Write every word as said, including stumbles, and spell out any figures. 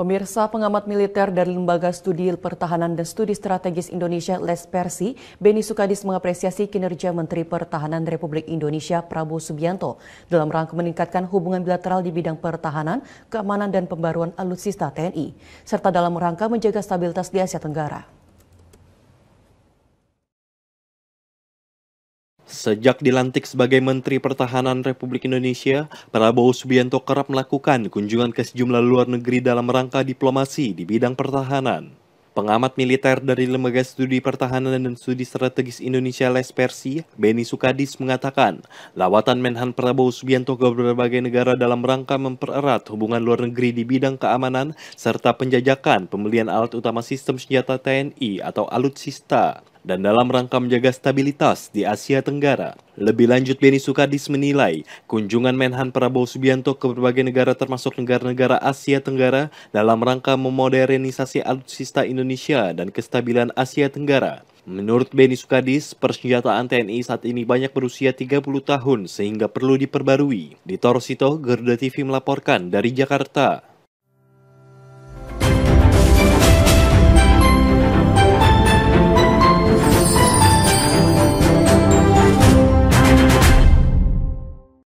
Pemirsa, pengamat militer dari Lembaga Studi Pertahanan dan Studi Strategis Indonesia Lespersi, Beni Sukadis mengapresiasi kinerja Menteri Pertahanan Republik Indonesia Prabowo Subianto dalam rangka meningkatkan hubungan bilateral di bidang pertahanan, keamanan dan pembaruan alutsista T N I, serta dalam rangka menjaga stabilitas di Asia Tenggara. Sejak dilantik sebagai Menteri Pertahanan Republik Indonesia, Prabowo Subianto kerap melakukan kunjungan ke sejumlah luar negeri dalam rangka diplomasi di bidang pertahanan. Pengamat militer dari Lembaga Studi Pertahanan dan Studi Strategis Indonesia Lespersi, Beni Sukadis mengatakan, lawatan Menhan Prabowo Subianto ke berbagai negara dalam rangka mempererat hubungan luar negeri di bidang keamanan serta penjajakan pembelian alat utama sistem senjata T N I atau alutsista, dan dalam rangka menjaga stabilitas di Asia Tenggara. Lebih lanjut, Beni Sukadis menilai kunjungan Menhan Prabowo Subianto ke berbagai negara termasuk negara-negara Asia Tenggara dalam rangka memodernisasi alutsista Indonesia dan kestabilan Asia Tenggara. Menurut Beni Sukadis, persenjataan T N I saat ini banyak berusia tiga puluh tahun sehingga perlu diperbarui. Di Torosito, Garuda T V melaporkan dari Jakarta.